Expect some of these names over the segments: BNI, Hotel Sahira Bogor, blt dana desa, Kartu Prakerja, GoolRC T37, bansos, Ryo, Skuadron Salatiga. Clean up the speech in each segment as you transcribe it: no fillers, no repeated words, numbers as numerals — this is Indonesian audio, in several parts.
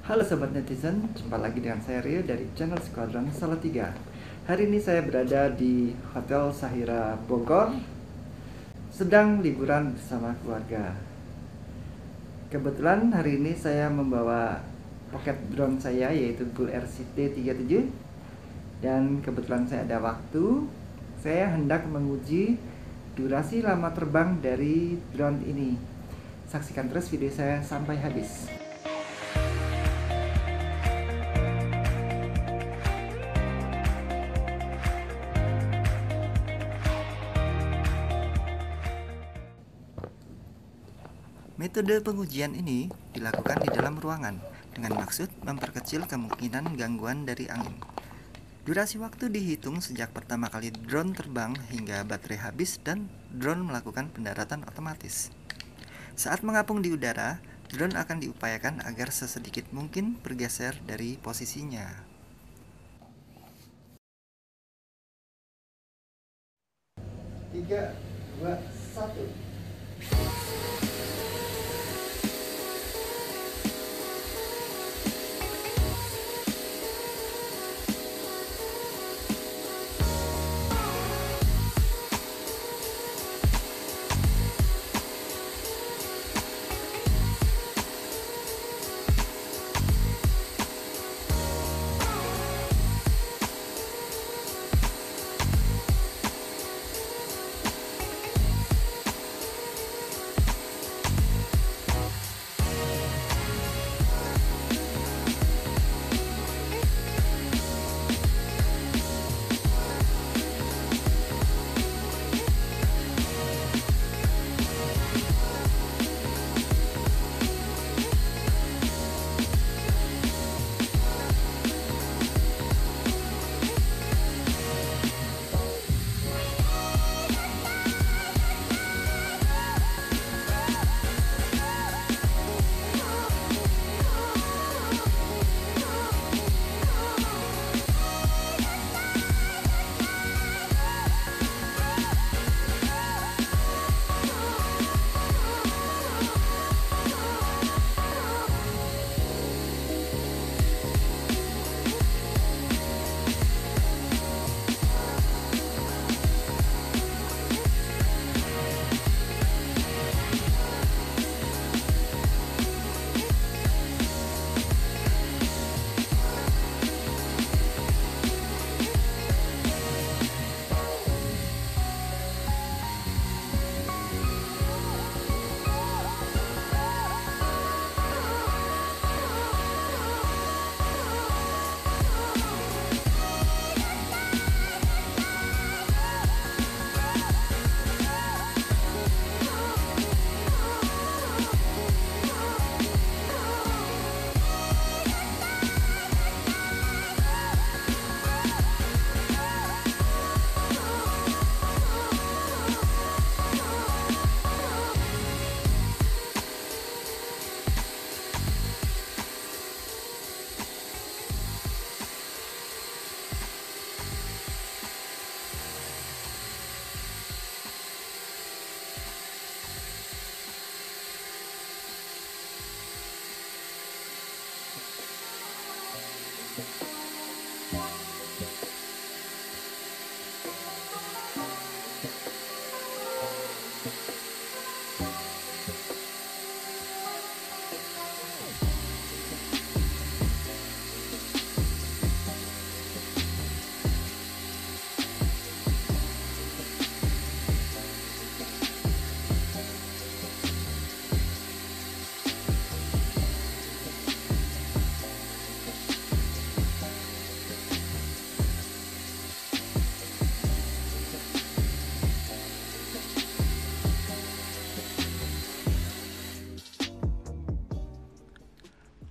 Halo Sobat Netizen, jumpa lagi dengan saya Ryo dari channel Skuadron Salatiga. Hari ini saya berada di Hotel Sahira Bogor, sedang liburan bersama keluarga. Kebetulan hari ini saya membawa pocket drone saya, yaitu GoolRC T37. Dan kebetulan saya ada waktu, saya hendak menguji durasi lama terbang dari drone ini. Saksikan terus video saya sampai habis. Metode pengujian ini dilakukan di dalam ruangan dengan maksud memperkecil kemungkinan gangguan dari angin. Durasi waktu dihitung sejak pertama kali drone terbang hingga baterai habis dan drone melakukan pendaratan otomatis. Saat mengapung di udara, drone akan diupayakan agar sesedikit mungkin bergeser dari posisinya. Tiga, dua, satu.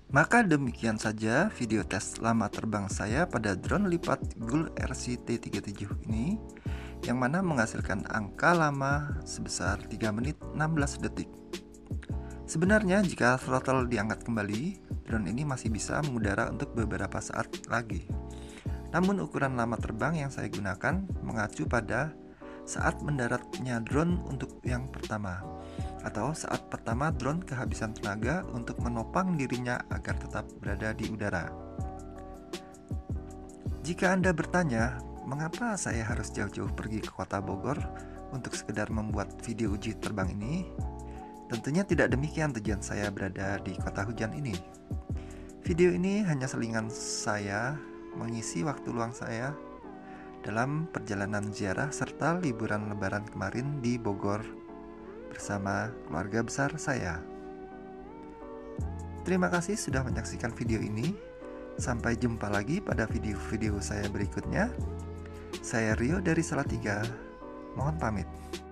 Maka demikian saja video tes lama terbang saya pada drone lipat GoolRC T37 ini, yang mana menghasilkan angka lama sebesar 3 menit 16 detik. Sebenarnya jika throttle diangkat kembali, drone ini masih bisa mengudara untuk beberapa saat lagi. Namun ukuran lama terbang yang saya gunakan mengacu pada saat mendaratnya drone untuk yang pertama. atau saat pertama drone kehabisan tenaga untuk menopang dirinya agar tetap berada di udara. Jika Anda bertanya, mengapa saya harus jauh-jauh pergi ke kota Bogor untuk sekedar membuat video uji terbang ini? Tentunya tidak demikian tujuan saya berada di kota hujan ini. Video ini hanya selingan saya mengisi waktu luang saya dalam perjalanan ziarah serta liburan lebaran kemarin di Bogor bersama keluarga besar saya. Terima kasih sudah menyaksikan video ini. Sampai jumpa lagi pada video-video saya berikutnya. Saya Ryo dari Salatiga. Mohon pamit.